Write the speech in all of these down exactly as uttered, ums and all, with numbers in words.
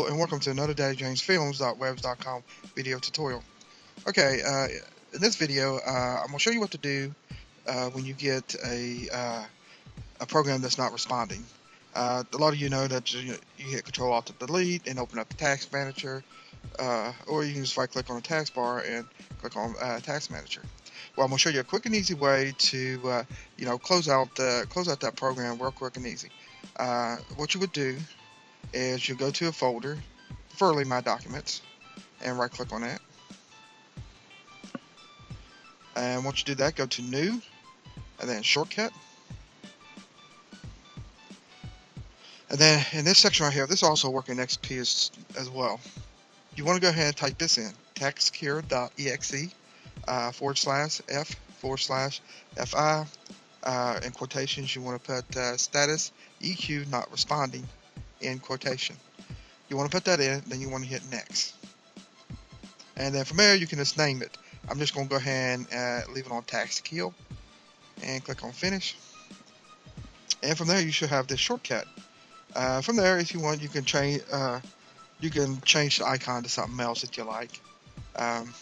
Hello and welcome to another daddy james films dot webs dot com video tutorial. Okay, uh, in this video uh, I'm going to show you what to do uh, when you get a, uh, a program that's not responding. Uh, a lot of you know that you, you hit Control Alt to delete and open up the Task Manager, uh, or you can just right click on the task bar and click on uh, Task Manager. Well, I'm going to show you a quick and easy way to uh, you know, close out, the, close out that program real quick and easy. Uh, what you would do is you go to a folder, preferably My Documents, and right click on that. And once you do that, go to New and then Shortcut. And then in this section right here, this also works in X P as, as well. You want to go ahead and type this in, task kill dot E X E uh, forward slash F forward slash F I. Uh, in quotations, you want to put uh, status E Q not responding. In quotation, you want to put that in, then you want to hit next, and then from there you can just name it. I'm just going to go ahead and uh, leave it on Task Kill and click on Finish, and from there you should have this shortcut. Uh, from there, if you want, you can change uh, you can change the icon to something else if you like. um,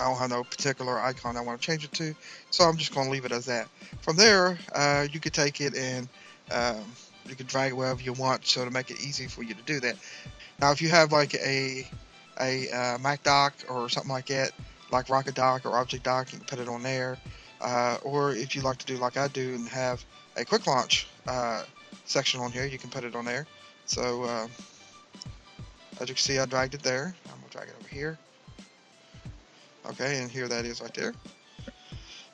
I don't have no particular icon I want to change it to, so I'm just going to leave it as that. From there, uh, you could take it and um, you can drag it wherever you want, so to make it easy for you to do that. Now, if you have like a a uh, Mac dock or something like that, like Rocket Dock or Object Dock, you can put it on there. Uh, or if you like to do like I do and have a quick launch uh, section on here, you can put it on there. So uh, as you can see, I dragged it there. I'm gonna drag it over here. Okay, and here that is right there.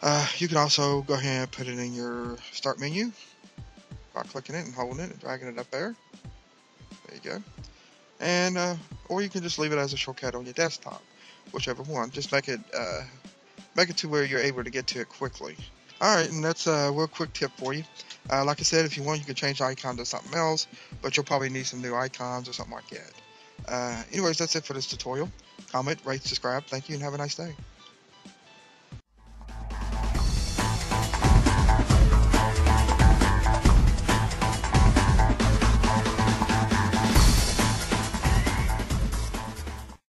Uh, you can also go ahead and put it in your start menu by clicking it and holding it and dragging it up there. There you go. And uh, or you can just leave it as a shortcut on your desktop, whichever one. Just make it uh, make it to where you're able to get to it quickly. All right, and that's a real quick tip for you. Uh, like I said, if you want, you can change the icon to something else, but you'll probably need some new icons or something like that. Uh, anyways, that's it for this tutorial. Comment, rate, subscribe. Thank you, and have a nice day.